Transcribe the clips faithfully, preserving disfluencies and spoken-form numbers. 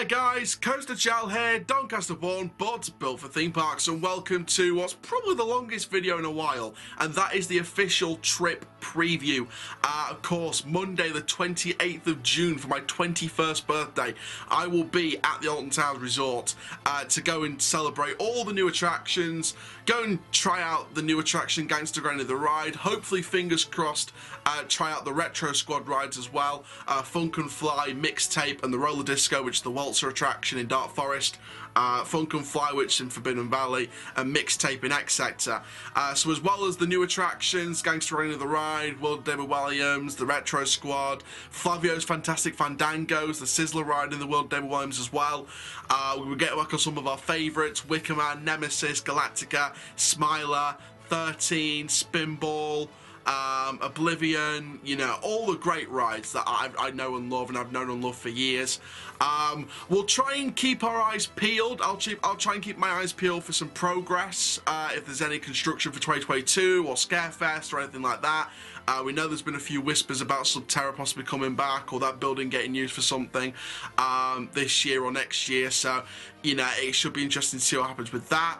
there, guys, Coaster Chal here, Doncaster born but built for theme parks, and welcome to what's probably the longest video in a while, and that is the official trip preview. Uh, of course, Monday the twenty-eighth of June, for my twenty-first birthday, I will be at the Alton Towers Resort uh, to go and celebrate all the new attractions, go and try out the new attraction Gangsta Granny of the Ride, hopefully, fingers crossed, uh, try out the Retro Squad rides as well, uh, Funk and Fly, Mixtape and the Roller Disco, which is the Waltzer attraction in Dark Forest, uh, Funk and Fly, which is in Forbidden Valley, and Mixtape in X Sector. Uh, so as well as the new attractions, Gangsta Granny of the Ride, World of David Walliams, the Retro Squad, Flavio's Fantastic Fandangos, the Sizzler ride in the World of David Walliams as well. Uh, we will get back on some of our favourites, Wickerman, Nemesis, Galactica, Smiler, thirteen, Spinball, Um, Oblivion, you know, all the great rides that I, I know and love, and I've known and loved for years. Um, we'll try and keep our eyes peeled. I'll, keep, I'll try and keep my eyes peeled for some progress, uh, if there's any construction for twenty twenty-two or Scarefest or anything like that. Uh, we know there's been a few whispers about Subterra possibly coming back, or that building getting used for something um, this year or next year. So, you know, it should be interesting to see what happens with that.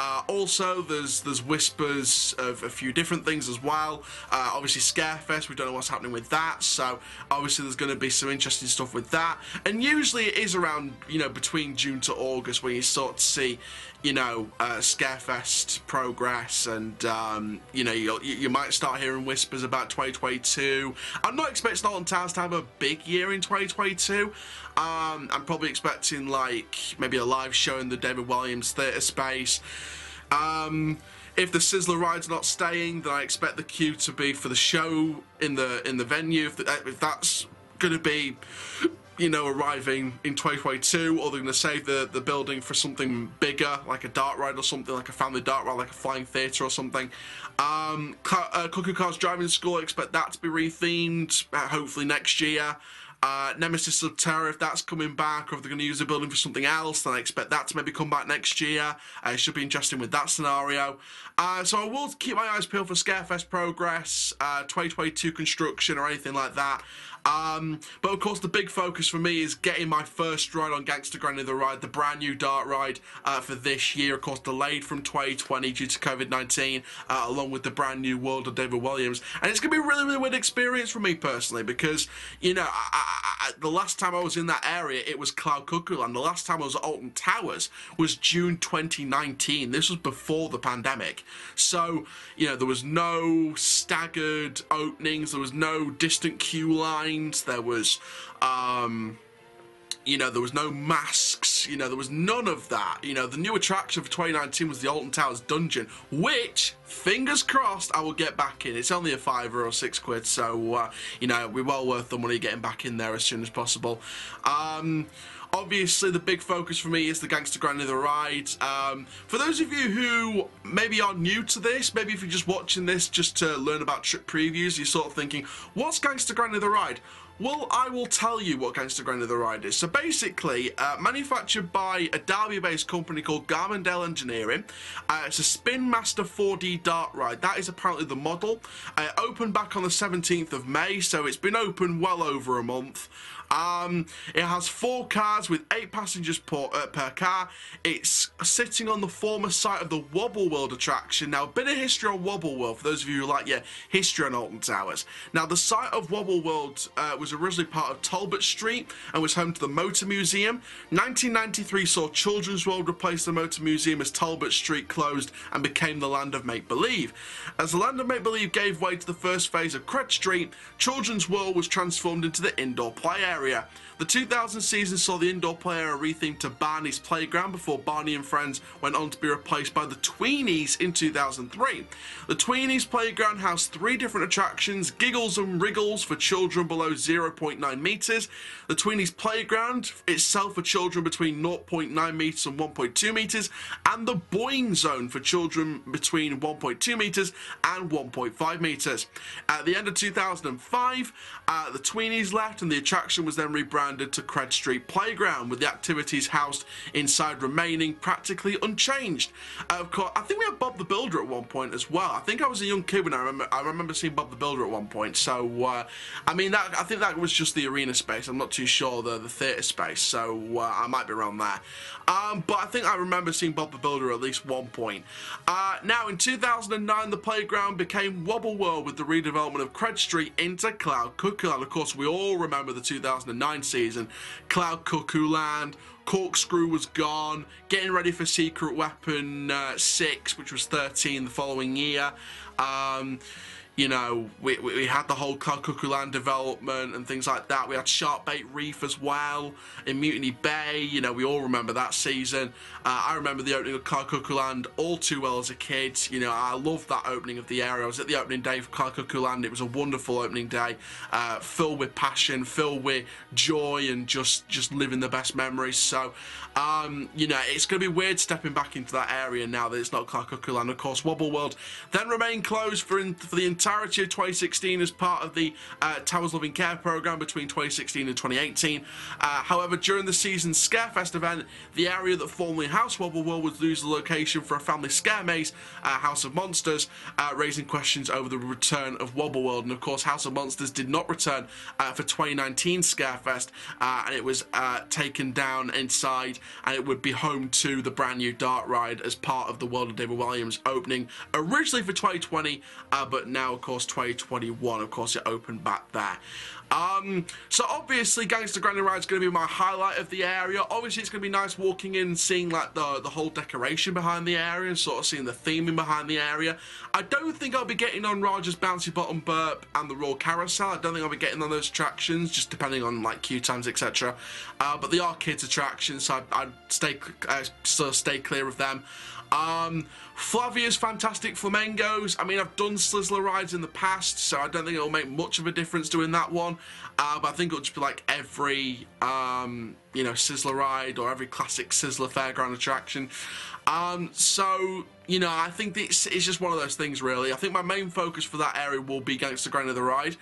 Uh, also, there's there's whispers of a few different things as well. Uh, obviously, Scarefest, we don't know what's happening with that. So, obviously, there's going to be some interesting stuff with that. And usually, it is around, you know, between June to August when you start to see, you know, uh, Scarefest progress. And, um, you know, you, you might start hearing whispers about twenty twenty-two. I'm not expecting Alton Towers to have a big year in twenty twenty-two. Um, I'm probably expecting, like, maybe a live show in the David Walliams Theatre space. Um, if the Sizzler ride's not staying, then I expect the queue to be for the show in the in the venue. If, the, if that's going to be, you know, arriving in twenty twenty-two, or they're going to save the, the building for something bigger, like a dark ride or something, like a family dark ride, like a flying theatre or something. Um, uh, Cuckoo Cars Driving School, I expect that to be rethemed, uh, hopefully next year. Uh, Nemesis Subterra, if that's coming back, or if they're going to use the building for something else, then I expect that to maybe come back next year. Uh, it should be interesting with that scenario. Uh, so I will keep my eyes peeled for Scarefest progress, uh, twenty twenty-two construction or anything like that. Um, but of course the big focus for me is getting my first ride on Gangsta Granny of the Ride, the brand new dart ride uh, for this year, of course delayed from twenty twenty due to COVID nineteen, uh, along with the brand new World of David Walliams. And it's going to be a really, really weird experience for me personally, because, you know, I, I, I, the last time I was in that area, it was Cloud Cuckoo Land. The last time I was at Alton Towers was June twenty nineteen. This was before the pandemic. So, you know, there was no staggered openings, there was no distant queue line. There was, um, you know, there was no masks, you know, there was none of that. You know, the new attraction for twenty nineteen was the Alton Towers Dungeon, which, fingers crossed, I will get back in. It's only a fiver or six quid, so, uh, you know, we're well worth the money getting back in there as soon as possible. Um... Obviously, the big focus for me is the Gangsta Granny of the Ride. Um, for those of you who maybe are new to this, maybe if you're just watching this just to learn about trip previews, you're sort of thinking, what's Gangsta Granny of the Ride? Well, I will tell you what Gangsta Granny of the Ride is. So basically, uh, manufactured by a Derby-based company called Garmindel Engineering. Uh, it's a Spin Master four D dart ride. That is apparently the model. Uh, it opened back on the seventeenth of May, so it's been open well over a month. Um, it has four cars with eight passengers per, uh, per car. It's sitting on the former site of the Wobble World attraction. Now, a bit of history on Wobble World, for those of you who like, yeah, history on Alton Towers. Now, the site of Wobble World uh, was originally part of Talbot Street and was home to the Motor Museum. nineteen ninety-three saw Children's World replace the Motor Museum as Talbot Street closed and became the land of make-believe. As the land of make-believe gave way to the first phase of Cred Street, Children's World was transformed into the indoor play area. Area. The two thousand season saw the indoor play area rethemed to Barney's Playground before Barney and Friends went on to be replaced by the Tweenies in two thousand three. The Tweenies Playground housed three different attractions, Giggles and Wriggles for children below zero point nine metres, the Tweenies Playground itself for children between zero point nine metres and one point two metres, and the Boing Zone for children between one point two metres and one point five metres. At the end of two thousand five, uh, the Tweenies left and the attraction was then rebranded to Cred Street Playground, with the activities housed inside remaining practically unchanged. Uh, of course, I think we had Bob the Builder at one point as well. I think I was a young kid when I remember, I remember seeing Bob the Builder at one point. So, uh, I mean, that, I think that was just the arena space. I'm not too sure the, the theatre space, so uh, I might be wrong there. Um, but I think I remember seeing Bob the Builder at least one point. Uh, now, in two thousand nine, the playground became Wobble World with the redevelopment of Cred Street into Cloud Cuckoo. And, of course, we all remember the two thousand nine season, Cloud Cuckoo Land, Corkscrew was gone, getting ready for Secret Weapon uh, six, which was thirteen the following year. Um, you know, we, we, we had the whole Cloud Cuckoo Land development and things like that. We had Sharkbait Reef as well in Mutiny Bay. You know, we all remember that season. Uh, I remember the opening of Cloud Cuckoo Land all too well as a kid. You know, I loved that opening of the area. I was at the opening day for Cloud Cuckoo Land. It was a wonderful opening day, uh, filled with passion, filled with joy, and just, just living the best memories. So, So, um, you know, it's going to be weird stepping back into that area now that it's not Cloud Cuckoo Land. Of course, Wobble World then remained closed for, in, for the entirety of twenty sixteen as part of the uh, Towers Loving Care program between twenty sixteen and twenty eighteen. Uh, however, during the season's Scarefest event, the area that formerly housed Wobble World would lose the location for a family scare maze, uh, House of Monsters, uh, raising questions over the return of Wobble World. And, of course, House of Monsters did not return uh, for twenty nineteen Scarefest, uh, and it was uh, taken down in Inside, and it would be home to the brand new Dart Ride as part of the World of David Walliams opening originally for twenty twenty, uh, but now, of course, twenty twenty-one, of course, it opened back there. Um, so obviously Gangsta Granny Ride is going to be my highlight of the area. Obviously it's going to be nice walking in and seeing like the, the whole decoration behind the area and sort of seeing the theming behind the area. I don't think I'll be getting on Rogers Bouncy Bottom Burp and the Royal Carousel. I don't think I'll be getting on those attractions, just depending on like queue times, etc. Uh, but they are kids attractions, so I'd, I'd stay, uh, sort of stay clear of them. Um, Flavio's Fantastic Fandangos. I mean, I've done Sizzler rides in the past, so I don't think it'll make much of a difference doing that one. Uh, but I think it'll just be like every, um, you know, Sizzler ride or every classic Sizzler fairground attraction. Um, so, you know, I think it's, it's just one of those things, really. I think my main focus for that area will be Gangsta Granny of the Ride.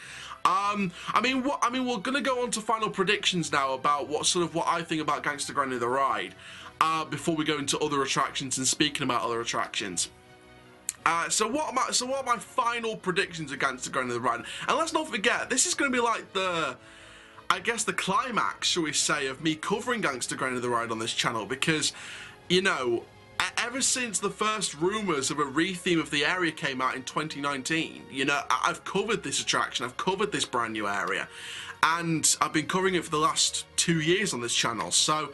Um, I mean, what I mean, we're gonna go on to final predictions now about what sort of what I think about Gangsta Granny of the Ride. Uh, before we go into other attractions and speaking about other attractions. Uh, so what am I, so what are my final predictions against the Granny of the Ride? And let's not forget, this is going to be like the, I guess the climax, shall we say, of me covering Gangsta Granny of the Ride on this channel, because, you know, ever since the first rumours of a re-theme of the area came out in twenty nineteen, you know, I've covered this attraction, I've covered this brand new area, and I've been covering it for the last two years on this channel, so,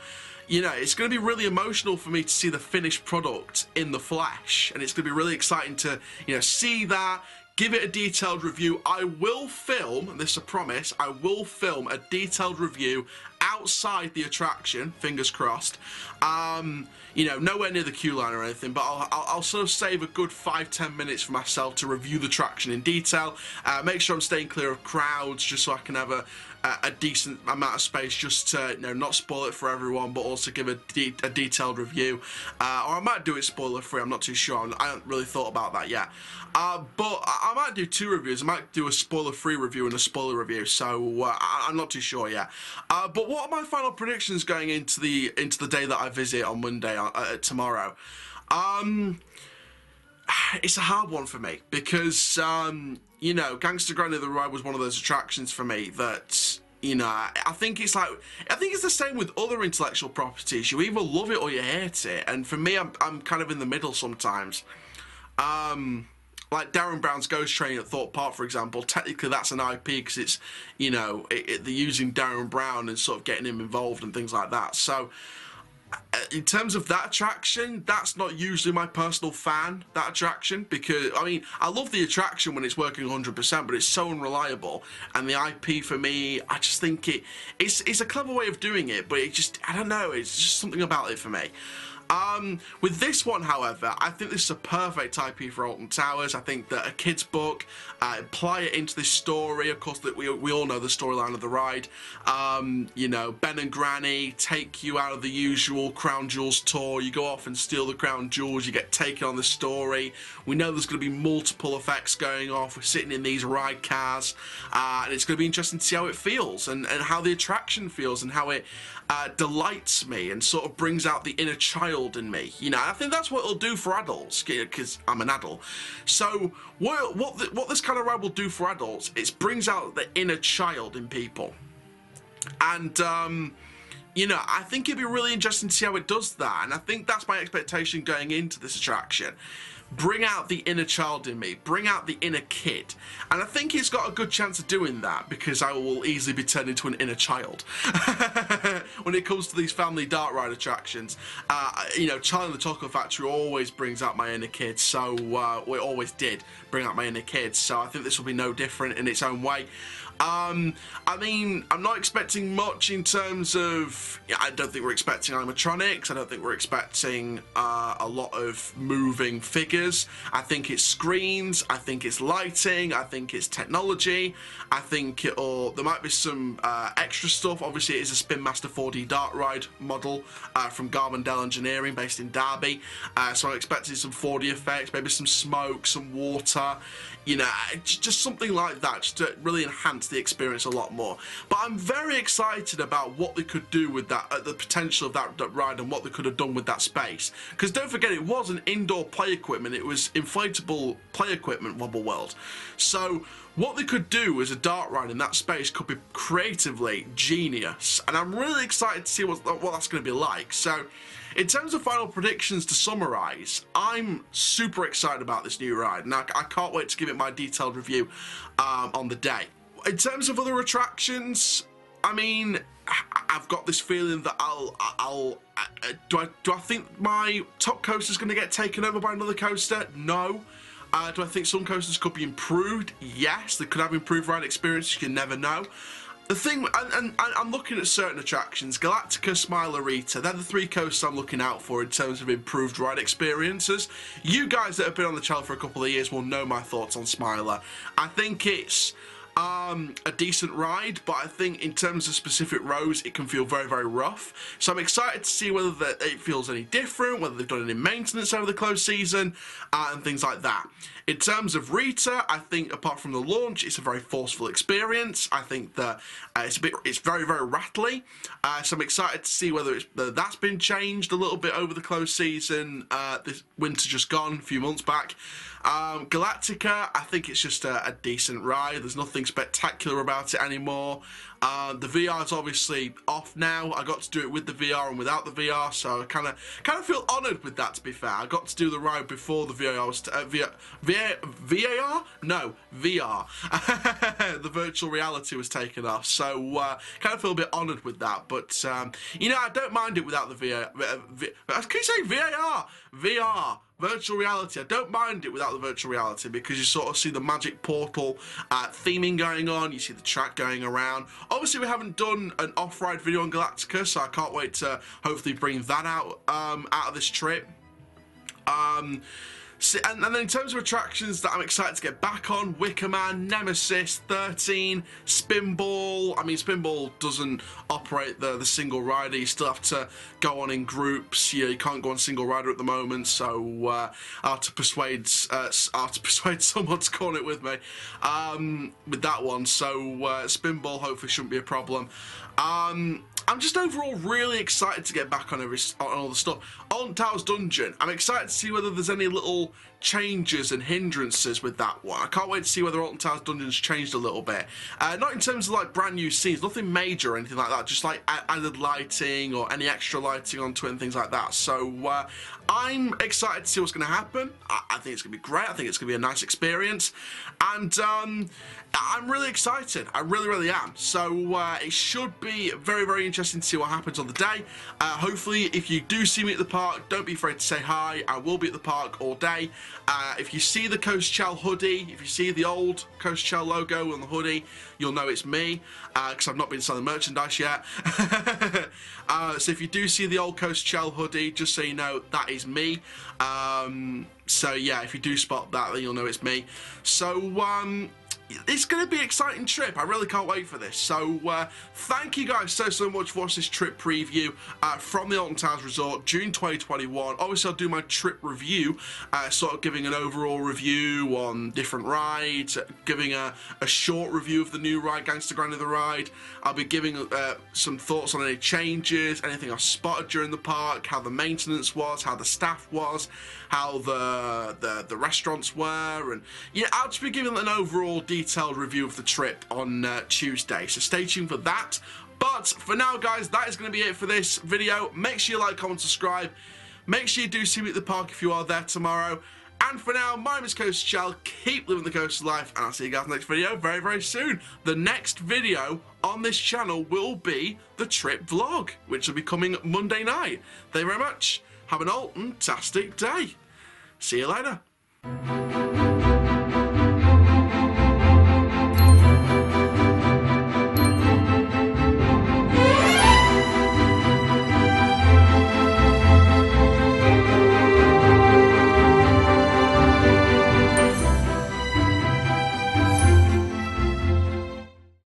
you know, it's going to be really emotional for me to see the finished product in the flesh, and it's going to be really exciting to, you know, see that, give it a detailed review. I will film, and this is a promise, I will film a detailed review outside the attraction, fingers crossed, um, you know, nowhere near the queue line or anything, but I'll, I'll, I'll sort of save a good five, ten minutes for myself to review the attraction in detail, uh, make sure I'm staying clear of crowds just so I can have a, a, a decent amount of space just to, you know, not spoil it for everyone, but also give a, de a detailed review, uh, or I might do it spoiler free, I'm not too sure, I haven't really thought about that yet, uh, but I, I might do two reviews, I might do a spoiler free review and a spoiler review, so uh, I, I'm not too sure yet, uh, but what are my final predictions going into the into the day that I visit on Monday, uh, tomorrow? Um, it's a hard one for me because, um, you know, Gangsta Granny of the Ride was one of those attractions for me that, you know, I think it's like, I think it's the same with other intellectual properties. You either love it or you hate it. And for me, I'm, I'm kind of in the middle sometimes. Um... Like Darren Brown's Ghost Train at Thorpe Park, for example, technically that's an I P because it's, you know, it, it, they're using Darren Brown and sort of getting him involved and things like that. So, in terms of that attraction, that's not usually my personal fan, that attraction, because, I mean, I love the attraction when it's working one hundred percent, but it's so unreliable, and the I P for me, I just think it, it's, it's a clever way of doing it, but it just, I don't know, it's just something about it for me. Um, with this one, however, I think this is a perfect I P for Alton Towers. I think that a kid's book, uh, apply it into this story. Of course, that we, we all know the storyline of the ride. Um, you know, Ben and Granny take you out of the usual Crown Jewels tour. You go off and steal the Crown Jewels. You get taken on the story. We know there's going to be multiple effects going off. We're sitting in these ride cars. Uh, and it's going to be interesting to see how it feels and, and how the attraction feels and how it uh, delights me and sort of brings out the inner child in me. You know, I think that's what it'll do for adults, because I'm an adult. So what, what, the, what this kind of ride will do for adults, it brings out the inner child in people. And, um, you know, I think it'd be really interesting to see how it does that. And I think that's my expectation going into this attraction. Bring out the inner child in me, bring out the inner kid. And I think he's got a good chance of doing that, because I will easily be turned into an inner child when it comes to these family dark ride attractions. Uh, you know, Charlie and the Chocolate Factory always brings out my inner kid, so uh, we always did bring out my inner kid, so I think this will be no different in its own way. Um, I mean, I'm not expecting much in terms of, yeah, I don't think we're expecting animatronics, I don't think we're expecting uh, a lot of moving figures. I think it's screens, I think it's lighting, I think it's technology, I think it'll, there might be some uh, extra stuff. Obviously it is a Spin Master four D Dark Ride model uh, from Garmindel Engineering based in Derby, uh, so I'm expecting some four D effects, maybe some smoke, some water, you know, just something like that, just to really enhance the experience a lot more. But I'm very excited about what they could do with that, uh, the potential of that, that ride, and what they could have done with that space, because don't forget it was an indoor play equipment, it was inflatable play equipment Wobble World. So what they could do as a dart ride in that space could be creatively genius, and I'm really excited to see what, what that's going to be like. So in terms of final predictions, to summarise, I'm super excited about this new ride, and I, I can't wait to give it my detailed review um, on the day. In terms of other attractions, I mean, I've got this feeling that I'll, I'll, I, do I, do I think my top coaster's going to get taken over by another coaster? No. Uh, do I think some coasters could be improved? Yes, they could have improved ride experience, you can never know. The thing, and, and, and I'm looking at certain attractions, Galactica, Smiler, Rita, they're the three coasters I'm looking out for in terms of improved ride experiences. You guys that have been on the channel for a couple of years will know my thoughts on Smiler. I think it's Um, a decent ride, but I think in terms of specific rows it can feel very very rough, so I'm excited to see whether the, it feels any different, whether they've done any maintenance over the closed season uh, and things like that. In terms of Rita, I think apart from the launch it's a very forceful experience. I think that uh, it's a bit, it's very very rattly, uh, so I'm excited to see whether it's, uh, that's been changed a little bit over the closed season uh, this winter just gone, a few months back. Um, Galactica, I think it's just a, a decent ride, there's nothing spectacular about it anymore. Uh, the V R is obviously off now. I got to do it with the V R and without the V R, so I kind of kind of feel honoured with that, to be fair. I got to do the ride before the V R was uh, V A R? No, V R. The virtual reality was taken off, so uh, kind of feel a bit honoured with that, but um, you know, I don't mind it without the V R. I keep saying V A R! V R! Virtual reality. I don't mind it without the virtual reality, because you sort of see the magic portal uh, theming going on, you see the track going around. Obviously we haven't done an off-ride video on Galactica, so I can't wait to hopefully bring that out um, out of this trip. Um, so, and, and then in terms of attractions that I'm excited to get back on, Wickerman, Nemesis, thirteen, Spinball. I mean, Spinball doesn't operate the, the single rider, you still have to go on in groups, you know, you can't go on single rider at the moment, so uh, I'll have to persuade, uh, I'll have to persuade someone to call it with me um, with that one, so uh, Spinball hopefully shouldn't be a problem. Um, I'm just overall really excited to get back on every on all the stuff. Alton Towers Dungeon, I'm excited to see whether there's any little changes and hindrances with that one. I can't wait to see whether Alton Towers Dungeon's changed a little bit. Uh, not in terms of like brand new scenes, nothing major or anything like that, just like added lighting or any extra lighting onto it and things like that. So uh, I'm excited to see what's going to happen. I, I think it's going to be great. I think it's going to be a nice experience. And um, I'm really excited. I really, really am. So uh, it should be very, very interesting interesting to see what happens on the day. Uh, hopefully, if you do see me at the park, don't be afraid to say hi. I will be at the park all day. Uh, if you see the Coaster Chal hoodie, if you see the old Coaster Chal logo on the hoodie, you'll know it's me, because uh, I've not been selling merchandise yet. uh, so if you do see the old Coaster Chal hoodie, just so you know, that is me. Um, so yeah, if you do spot that, then you'll know it's me. So um, it's going to be an exciting trip. I really can't wait for this. So uh, thank you guys so, so much for watching this trip preview uh, from the Alton Towers Resort, June twenty twenty-one. Obviously, I'll do my trip review, uh, sort of giving an overall review on different rides, giving a, a short review of the new ride, Gangsta Granny of the Ride. I'll be giving uh, some thoughts on any changes, anything I spotted during the park, how the maintenance was, how the staff was, how the, the, the restaurants were, and yeah, I'll just be giving an overall detail detailed review of the trip on uh, Tuesday, so stay tuned for that. But for now, guys, that is going to be it for this video. Make sure you like, comment, subscribe. Make sure you do see me at the park if you are there tomorrow. And for now, my name is Coaster Chal. Keep living the coaster life, and I'll see you guys in the next video very, very soon. The next video on this channel will be the trip vlog, which will be coming Monday night. Thank you very much. Have an Alton-tastic day. See you later.